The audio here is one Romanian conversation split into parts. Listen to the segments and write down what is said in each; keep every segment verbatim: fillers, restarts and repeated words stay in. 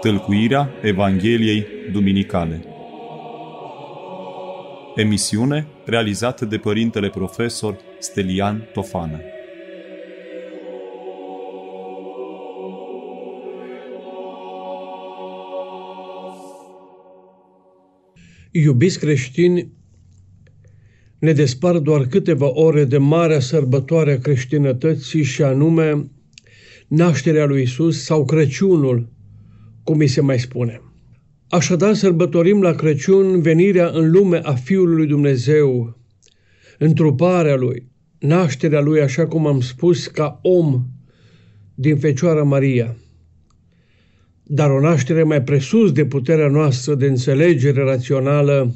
Tălcuirea Evangheliei Duminicale. Emisiune realizată de Părintele Profesor Stelian Tofană. Iubiți creștini, ne despar doar câteva ore de marea sărbătoare a creștinătății și anume Nașterea lui Iisus sau Crăciunul, cum îi se mai spune. Așadar, sărbătorim la Crăciun venirea în lume a Fiului lui Dumnezeu, întruparea Lui, nașterea Lui, așa cum am spus, ca om din Fecioara Maria. Dar o naștere mai presus de puterea noastră de înțelegere rațională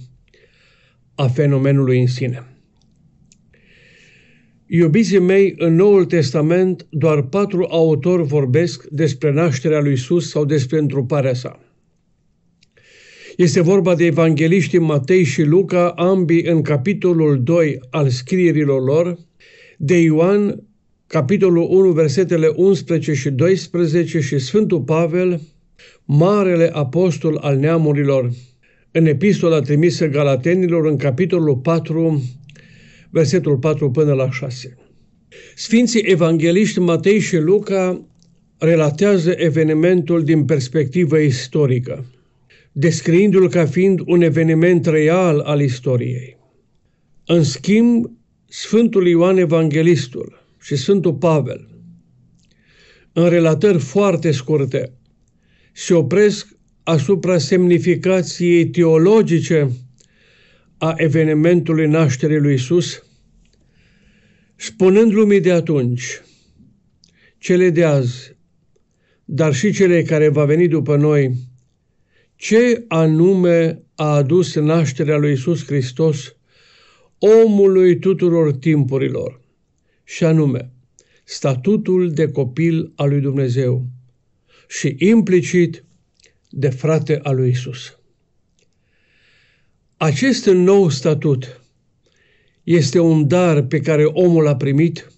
a fenomenului în sine. Iubiții mei, în Noul Testament doar patru autori vorbesc despre nașterea lui Iisus sau despre întruparea sa. Este vorba de evangeliștii Matei și Luca, ambii în capitolul doi al scrierilor lor, de Ioan, capitolul unu, versetele unsprezece și doisprezece și Sfântul Pavel, Marele Apostol al Neamurilor, în epistola trimisă Galatenilor, în capitolul patru, versetul patru până la șase. Sfinții evangeliști Matei și Luca relatează evenimentul din perspectivă istorică, descriindu-l ca fiind un eveniment real al istoriei. În schimb, Sfântul Ioan Evanghelistul și Sfântul Pavel, în relatări foarte scurte, se opresc asupra semnificației teologice a evenimentului nașterii lui Iisus, spunând lumii de atunci, cele de azi, dar și cele care va veni după noi, ce anume a adus nașterea lui Iisus Hristos omului tuturor timpurilor, și anume statutul de copil al lui Dumnezeu și implicit de frate al lui Iisus. Acest nou statut este un dar pe care omul a primit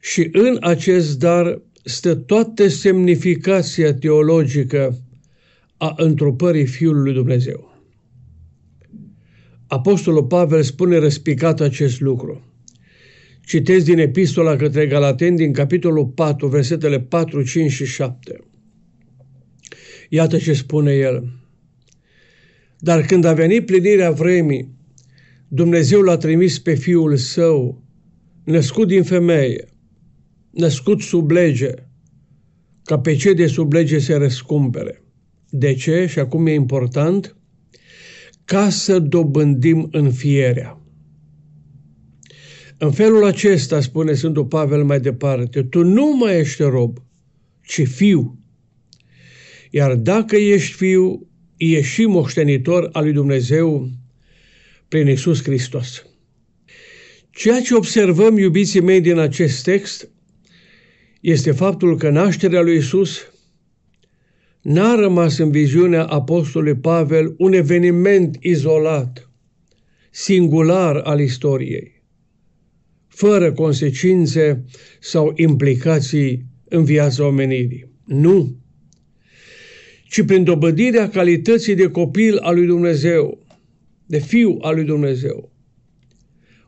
și în acest dar stă toată semnificația teologică a întrupării Fiului lui Dumnezeu. Apostolul Pavel spune răspicat acest lucru. Citez din Epistola către Galateni, din capitolul patru, versetele patru, cinci și șapte. Iată ce spune el. Dar când a venit plinirea vremii, Dumnezeu l-a trimis pe Fiul Său, născut din femeie, născut sub lege, ca pe cei de sub lege se răscumpere. De ce? Și acum e important, ca să dobândim înfierea. În felul acesta, spune Sfântul Pavel mai departe, tu nu mai ești rob, ci fiu. Iar dacă ești fiu, ești și moștenitor al lui Dumnezeu prin Iisus Hristos. Ceea ce observăm, iubiții mei, din acest text este faptul că nașterea lui Iisus n-a rămas în viziunea apostolului Pavel un eveniment izolat, singular al istoriei, fără consecințe sau implicații în viața omenirii. Nu! Ci prin dobândirea calității de copil al lui Dumnezeu, de fiu al lui Dumnezeu,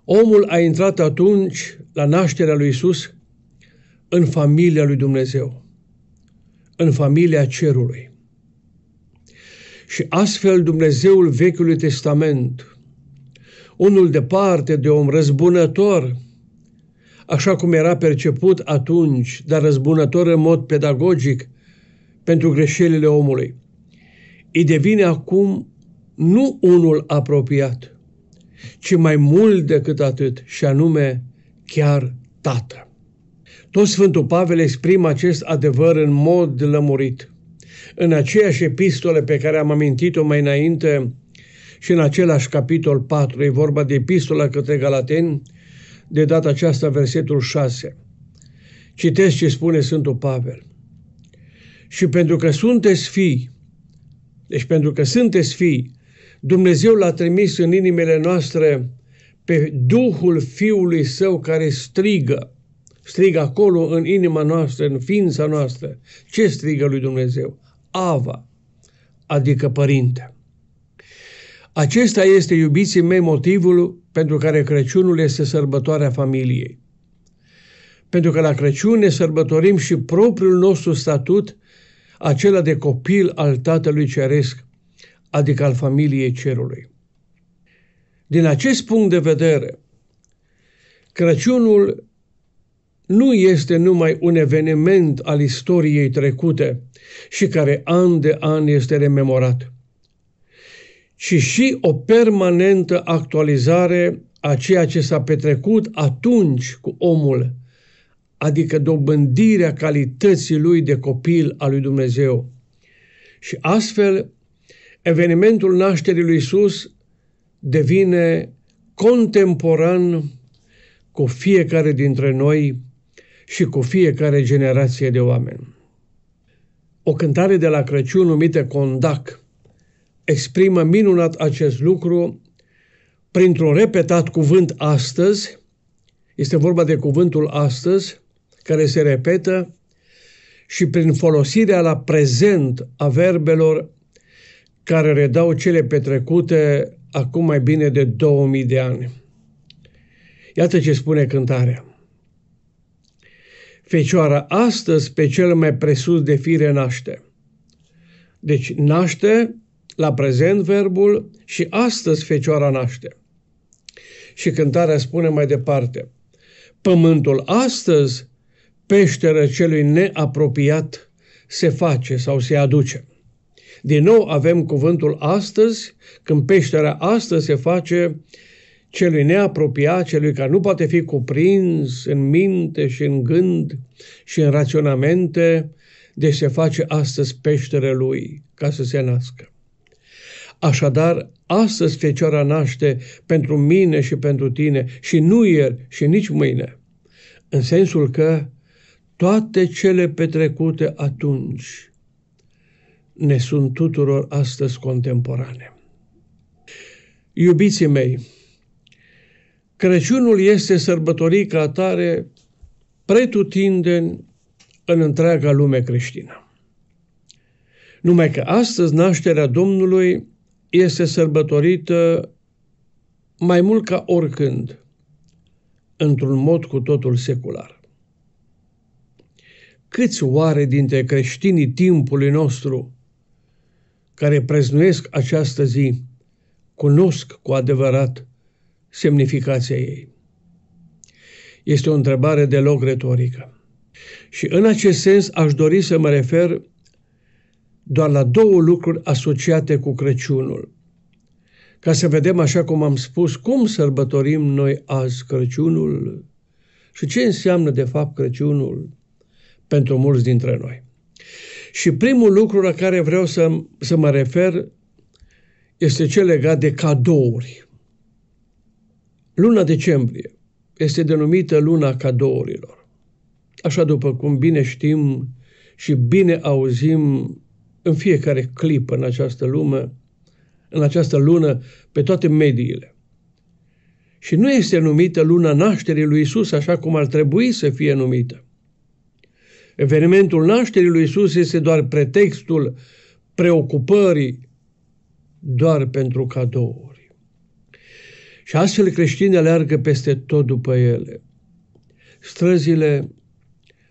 omul a intrat atunci, la nașterea lui Iisus, în familia lui Dumnezeu, în familia cerului. Și astfel Dumnezeul Vechiului Testament, unul departe de om, răzbunător, așa cum era perceput atunci, dar răzbunător în mod pedagogic pentru greșelile omului, îi devine acum nu unul apropiat, ci mai mult decât atât, și anume chiar Tată. Tot Sfântul Pavel exprimă acest adevăr în mod lămurit. În aceeași epistole pe care am amintit-o mai înainte și în același capitol patru, e vorba de epistola către Galateni, de data aceasta versetul șase. Citesc ce spune Sfântul Pavel. Și pentru că sunteți fii, deci pentru că sunteți fii, Dumnezeu l-a trimis în inimile noastre pe Duhul Fiului Său care strigă, strigă acolo în inima noastră, în ființa noastră. Ce strigă lui Dumnezeu? Ava, adică părinte. Acesta este, iubiții mei, motivul pentru care Crăciunul este sărbătoarea familiei. Pentru că la Crăciun ne sărbătorim și propriul nostru statut, acela de copil al Tatălui Ceresc, adică al familiei cerului. Din acest punct de vedere, Crăciunul nu este numai un eveniment al istoriei trecute și care an de an este rememorat, ci și o permanentă actualizare a ceea ce s-a petrecut atunci cu omul, adică dobândirea calității lui de copil al lui Dumnezeu. Și astfel, evenimentul nașterii lui Iisus devine contemporan cu fiecare dintre noi și cu fiecare generație de oameni. O cântare de la Crăciun numită Condac exprimă minunat acest lucru printr-un repetat cuvânt astăzi, este vorba de cuvântul astăzi, care se repetă, și prin folosirea la prezent a verbelor care redau cele petrecute acum mai bine de două mii de ani. Iată ce spune cântarea. Fecioara astăzi pe cel mai presus de fire naște. Deci naște, la prezent verbul, și astăzi Fecioara naște. Și cântarea spune mai departe. Pământul astăzi, peșteră celui neapropiat, se face sau se aduce. Din nou avem cuvântul astăzi, când peștera astăzi se face celui neapropiat, celui care nu poate fi cuprins în minte și în gând și în raționamente, deci se face astăzi peștere lui ca să se nască. Așadar, astăzi Fecioara naște pentru mine și pentru tine și nu ieri și nici mâine, în sensul că toate cele petrecute atunci ne sunt tuturor astăzi contemporane. Iubiții mei, Crăciunul este sărbătorit ca atare pretutindeni în întreaga lume creștină. Numai că astăzi nașterea Domnului este sărbătorită mai mult ca oricând, într-un mod cu totul secular. Câți oare dintre creștinii timpului nostru care prăznuiesc această zi cunosc cu adevărat semnificația ei? Este o întrebare deloc retorică. Și în acest sens aș dori să mă refer doar la două lucruri asociate cu Crăciunul, ca să vedem, așa cum am spus, cum sărbătorim noi azi Crăciunul și ce înseamnă de fapt Crăciunul pentru mulți dintre noi. Și primul lucru la care vreau să, să mă refer este cel legat de cadouri. Luna decembrie este denumită luna cadourilor. Așa după cum bine știm și bine auzim în fiecare clipă în această lume, în această lună, pe toate mediile. Și nu este numită luna nașterii lui Iisus așa cum ar trebui să fie numită. Evenimentul nașterii lui Iisus este doar pretextul preocupării doar pentru cadou. Și astfel creștinii aleargă peste tot după ele. Străzile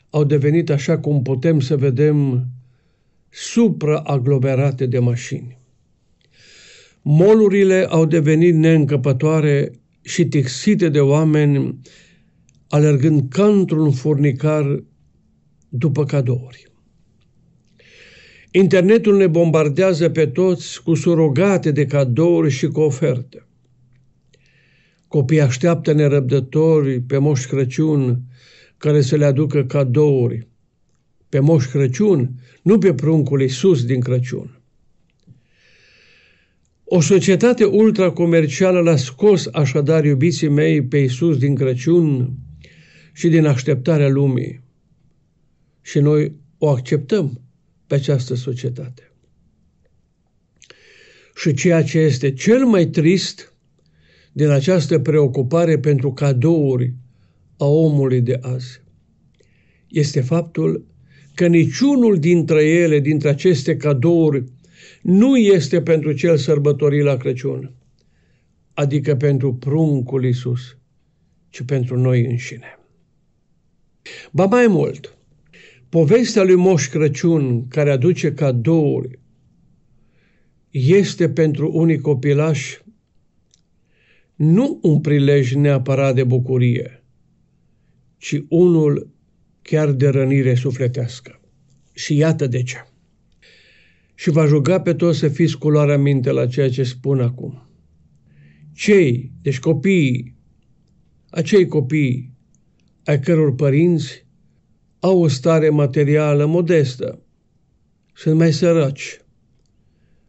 au devenit, așa cum putem să vedem, supraaglomerate de mașini. Molurile au devenit neîncăpătoare și tixite de oameni, alergând ca într-un furnicar după cadouri. Internetul ne bombardează pe toți cu surogate de cadouri și cu oferte. Copiii așteaptă nerăbdători pe Moș Crăciun care să le aducă cadouri. Pe Moș Crăciun, nu pe pruncul Iisus din Crăciun. O societate ultracomercială l-a scos așadar, iubiții mei, pe Iisus din Crăciun și din așteptarea lumii. Și noi o acceptăm pe această societate. Și ceea ce este cel mai trist din această preocupare pentru cadouri a omului de azi este faptul că niciunul dintre ele, dintre aceste cadouri, nu este pentru cel sărbătorit la Crăciun, adică pentru pruncul Iisus, ci pentru noi înșine. Ba mai mult, povestea lui Moș Crăciun, care aduce cadouri, este pentru unii copilași nu un prilej neapărat de bucurie, ci unul chiar de rănire sufletească. Și iată de ce. Și v-aș ruga pe toți să fiți cu luarea minte la ceea ce spun acum. Cei, deci copiii, acei copii ai căror părinți au o stare materială modestă, sunt mai săraci,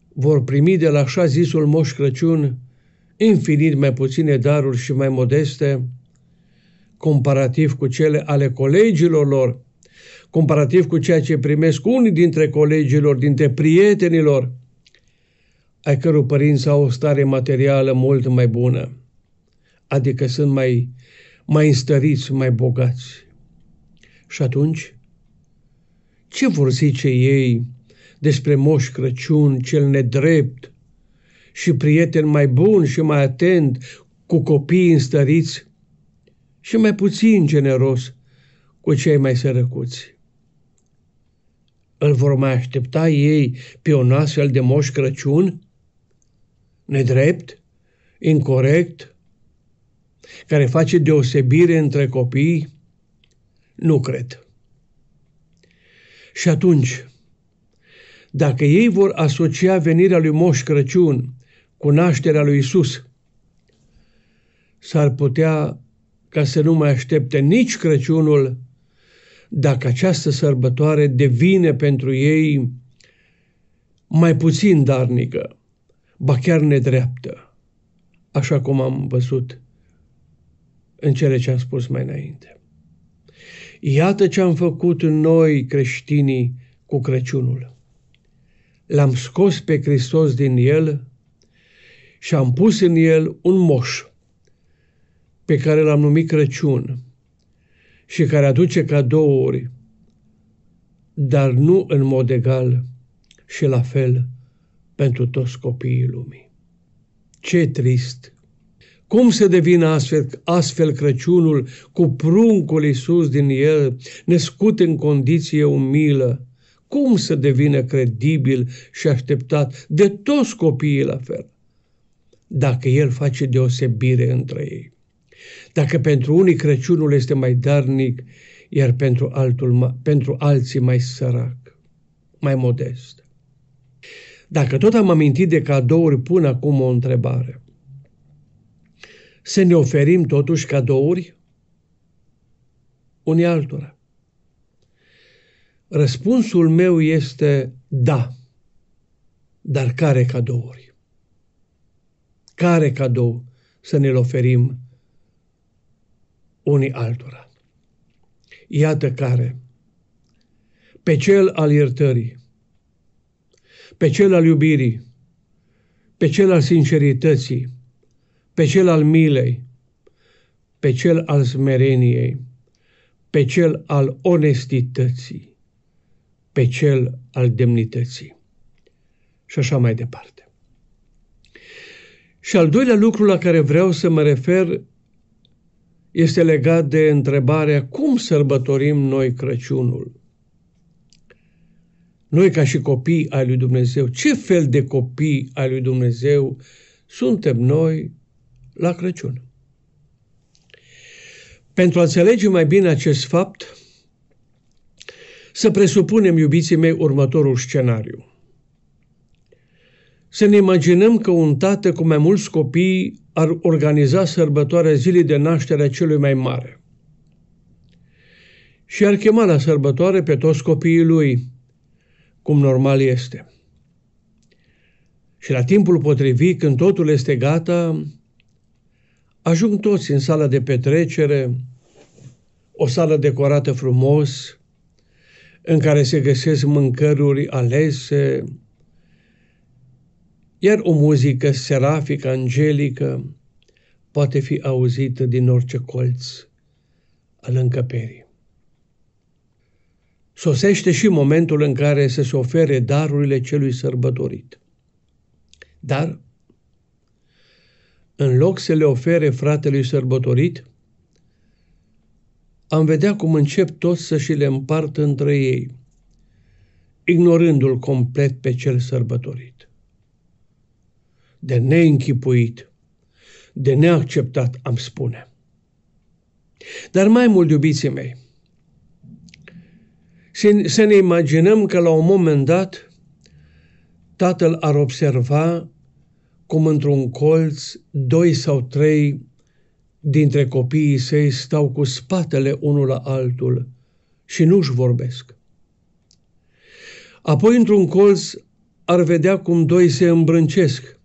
vor primi de la așa zisul Moș Crăciun infinit mai puține daruri și mai modeste, comparativ cu cele ale colegilor lor, comparativ cu ceea ce primesc unii dintre colegilor, dintre prietenilor, ai căror părinți au o stare materială mult mai bună, adică sunt mai, mai înstăriți, mai bogați. Și atunci, ce vor zice ei despre Moș Crăciun, cel nedrept și prieten mai bun și mai atent cu copiii înstăriți și mai puțin generos cu cei mai sărăcuți? Îl vor mai aștepta ei pe un astfel de Moș Crăciun nedrept, incorect, care face deosebire între copii? Nu cred. Și atunci, dacă ei vor asocia venirea lui Moș Crăciun cu nașterea lui Iisus, s-ar putea ca să nu mai aștepte nici Crăciunul, dacă această sărbătoare devine pentru ei mai puțin darnică, ba chiar nedreaptă, așa cum am văzut în cele ce am spus mai înainte. Iată ce am făcut noi creștinii cu Crăciunul. L-am scos pe Hristos din el și am pus în el un moș pe care l-am numit Crăciun și care aduce cadouri, dar nu în mod egal și la fel pentru toți copiii lumii. Ce trist! Cum să devină astfel, astfel Crăciunul cu pruncul Iisus din el, născut în condiție umilă? Cum să devină credibil și așteptat de toți copiii la fel, dacă el face deosebire între ei? Dacă pentru unii Crăciunul este mai darnic, iar pentru, altul, pentru alții mai sărac, mai modest. Dacă tot am amintit de cadouri, pun acum o întrebare. Să ne oferim totuși cadouri unii altora? Răspunsul meu este da, dar care cadouri? Care cadou să ne-l oferim unii altora? Iată care: pe cel al iertării, pe cel al iubirii, pe cel al sincerității, pe cel al milei, pe cel al smereniei, pe cel al onestității, pe cel al demnității și așa mai departe. Și al doilea lucru la care vreau să mă refer este legat de întrebarea cum sărbătorim noi Crăciunul. Noi ca și copii ai lui Dumnezeu, ce fel de copii ai lui Dumnezeu suntem noi la Crăciun? Pentru a înțelege mai bine acest fapt, să presupunem, iubiții mei, următorul scenariu. Să ne imaginăm că un tată cu mai mulți copii ar organiza sărbătoarea zilei de naștere a celui mai mare și ar chema la sărbătoare pe toți copiii lui, cum normal este. Și la timpul potrivit, când totul este gata, ajung toți în sala de petrecere, o sală decorată frumos, în care se găsesc mâncăruri alese, iar o muzică serafică, angelică, poate fi auzită din orice colț al încăperii. sosește și momentul în care să se ofere darurile celui sărbătorit. Dar, în loc să le ofere fratelui sărbătorit, am vedea cum încep toți să și le împartă între ei, ignorându-l complet pe cel sărbătorit. De neînchipuit, de neacceptat, am spune. Dar mai mult, iubiții mei, să ne imaginăm că la un moment dat Tatăl ar observa cum într-un colț doi sau trei dintre copiii săi stau cu spatele unul la altul și nu-și vorbesc. Apoi într-un colț ar vedea cum doi se îmbrâncesc,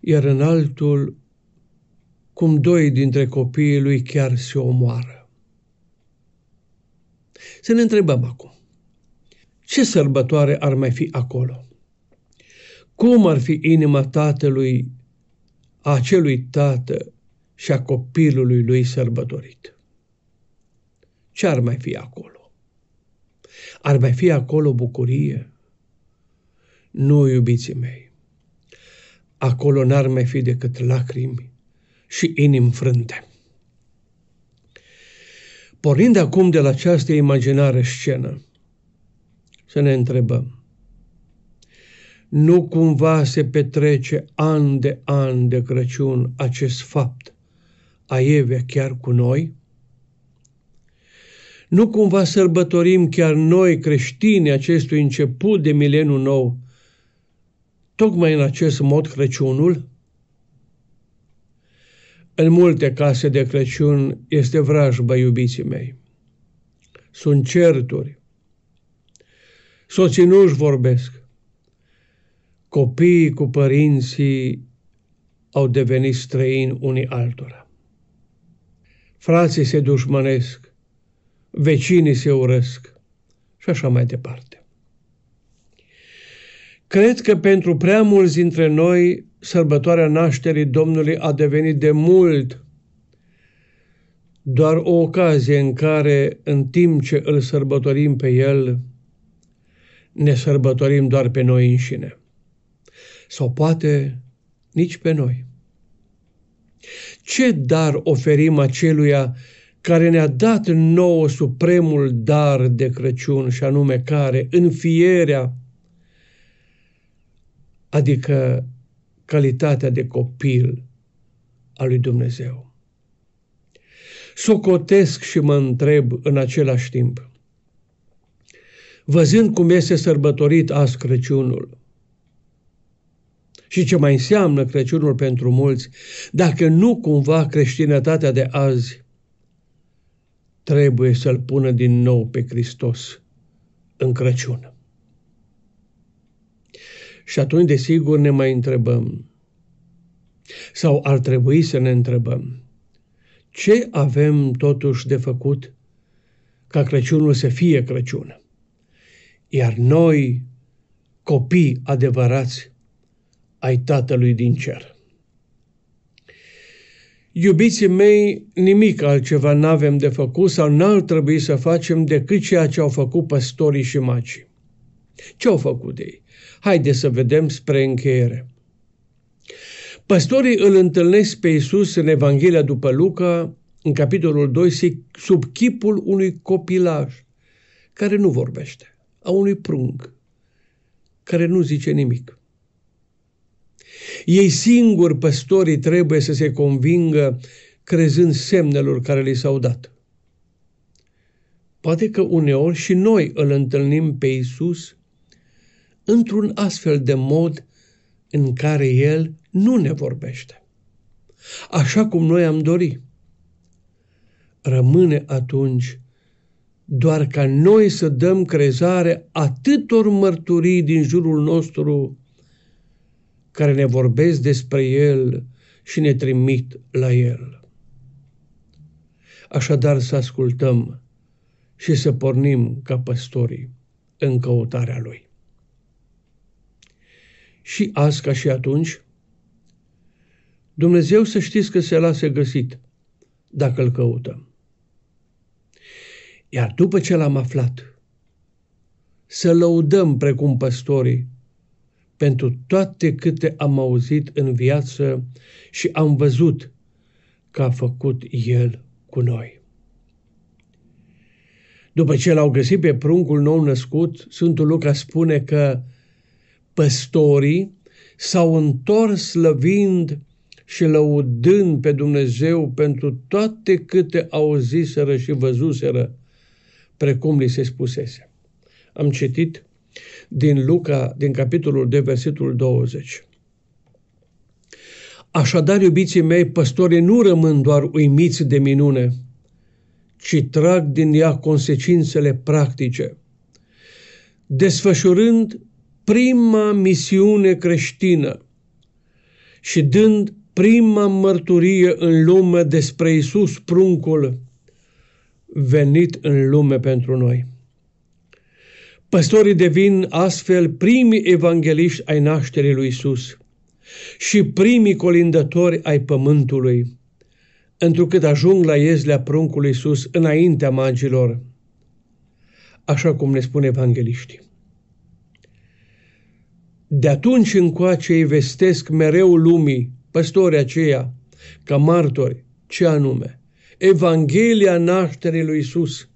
iar în altul cum doi dintre copiii lui chiar se omoară. Să ne întrebăm acum, ce sărbătoare ar mai fi acolo? Cum ar fi inima tatălui, a acelui tată și a copilului lui sărbătorit? Ce ar mai fi acolo? Ar mai fi acolo bucurie? Nu, iubiții mei, acolo n-ar mai fi decât lacrimi și inimi frânte. Pornind acum de la această imaginare scenă, să ne întrebăm, nu cumva se petrece an de an de Crăciun acest fapt aievea chiar cu noi? Nu cumva sărbătorim chiar noi creștini acestui început de mileniu nou, tocmai în acest mod Crăciunul? În multe case de Crăciun este vrajbă, iubiții mei. Sunt certuri. Soții nu-și vorbesc. Copiii cu părinții au devenit străini unii altora. Frații se dușmănesc, vecinii se urăsc și așa mai departe. Cred că pentru prea mulți dintre noi, sărbătoarea nașterii Domnului a devenit de mult doar o ocazie în care, în timp ce îl sărbătorim pe El, ne sărbătorim doar pe noi înșine. Sau poate nici pe noi. Ce dar oferim aceluia care ne-a dat nouă supremul dar de Crăciun, și anume care, înfierea, adică calitatea de copil a lui Dumnezeu? Socotesc și mă întreb în același timp, văzând cum este sărbătorit azi Crăciunul, și ce mai înseamnă Crăciunul pentru mulți, dacă nu cumva creștinătatea de azi trebuie să-L pună din nou pe Hristos în Crăciun. Și atunci, desigur, ne mai întrebăm, sau ar trebui să ne întrebăm, ce avem totuși de făcut ca Crăciunul să fie Crăciun? Iar noi, copii adevărați ai Tatălui din cer. Iubiții mei, nimic altceva n-avem de făcut sau n-ar trebui să facem decât ceea ce au făcut păstorii și magii. Ce au făcut ei? Haideți să vedem spre încheiere. Păstorii îl întâlnesc pe Iisus în Evanghelia după Luca, în capitolul doi, sub chipul unui copilaj care nu vorbește, a unui prunc care nu zice nimic. Ei singuri, păstorii, trebuie să se convingă crezând semnelor care li s-au dat. Poate că uneori și noi îl întâlnim pe Iisus într-un astfel de mod în care El nu ne vorbește, așa cum noi am dorit. Rămâne atunci doar ca noi să dăm crezare atâtor mărturii din jurul nostru care ne vorbesc despre El și ne trimit la El. Așadar să ascultăm și să pornim ca păstorii în căutarea Lui. Și azi ca și atunci, Dumnezeu să știți că se lasă găsit dacă îl căutăm. Iar după ce l-am aflat, să lăudăm precum păstorii pentru toate câte am auzit în viață și am văzut că a făcut El cu noi. După ce l-au găsit pe pruncul nou născut, Sfântul Luca spune că păstorii s-au întors slăvind și lăudând pe Dumnezeu pentru toate câte auziseră și văzuseră, precum li se spusese. Am citit din Luca, din capitolul doi, versetul douăzeci. Așadar, iubiții mei, păstorii nu rămân doar uimiți de minune, ci trag din ea consecințele practice, desfășurând prima misiune creștină și dând prima mărturie în lume despre Iisus, pruncul venit în lume pentru noi. Păstorii devin astfel primii evangeliști ai nașterii lui Iisus și primii colindători ai pământului, întrucât ajung la iezlea pruncului Iisus înaintea magilor, așa cum ne spun evangeliștii. De atunci încoace ei vestesc mereu lumii, păstorii aceia, ca martori, ce anume? Evanghelia nașterii lui Iisus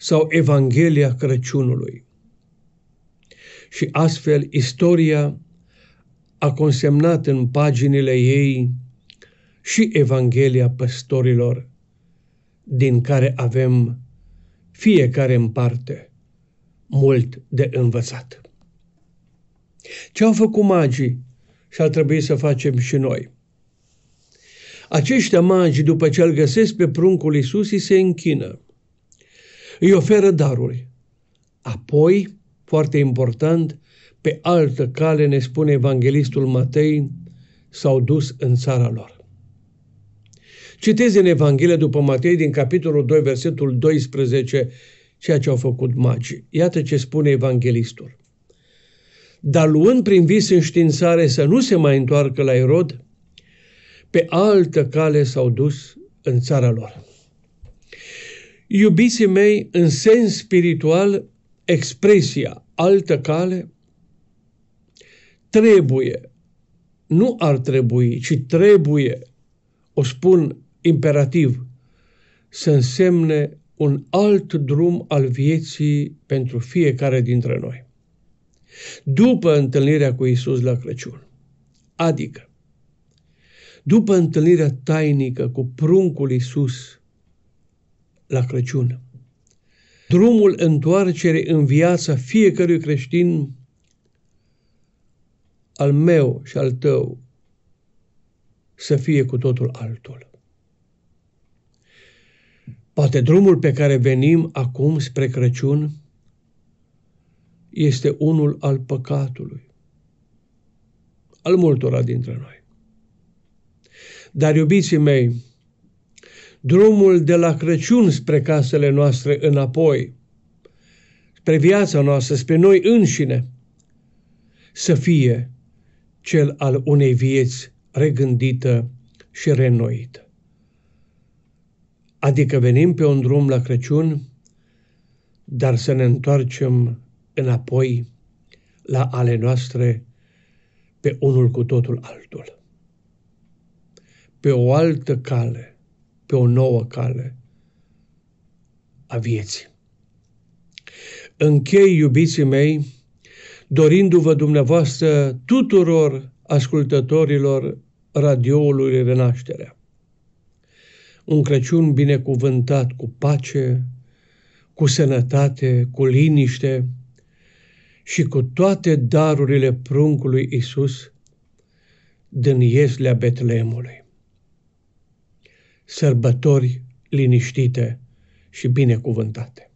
sau Evanghelia Crăciunului. Și astfel istoria a consemnat în paginile ei și Evanghelia păstorilor, din care avem fiecare în parte mult de învățat. Ce au făcut magii și ar trebui să facem și noi? Aceștia magii, după ce îl găsesc pe pruncul Iisus, îi se închină, îi oferă daruri. Apoi, foarte important, pe altă cale, ne spune evanghelistul Matei, s-au dus în țara lor. Citez în Evanghelia după Matei, din capitolul doi, versetul doisprezece, ceea ce au făcut magii. Iată ce spune evanghelistul. Dar luând prin vis înștiințare să nu se mai întoarcă la Irod, pe altă cale s-au dus în țara lor. Iubiții mei, în sens spiritual, expresia altă cale trebuie, nu ar trebui, ci trebuie, o spun imperativ, să însemne un alt drum al vieții pentru fiecare dintre noi. După întâlnirea cu Iisus la Crăciun, adică după întâlnirea tainică cu pruncul Iisus la Crăciun, drumul întoarcerii în viața fiecărui creștin, al meu și al tău, să fie cu totul altul. Poate drumul pe care venim acum spre Crăciun este unul al păcatului, al multora dintre noi. Dar, iubiții mei, drumul de la Crăciun spre casele noastre înapoi, spre viața noastră, spre noi înșine, să fie cel al unei vieți regândită și reînnoită. Adică venim pe un drum la Crăciun, dar să ne întoarcem înapoi la ale noastre pe unul cu totul altul. Pe o altă cale, pe o nouă cale a vieții. Închei, iubiții mei, dorindu-vă dumneavoastră tuturor ascultătorilor radioului Renașterea un Crăciun binecuvântat cu pace, cu sănătate, cu liniște și cu toate darurile pruncului Iisus din ieslea Betleemului. Sărbători liniștite și binecuvântate!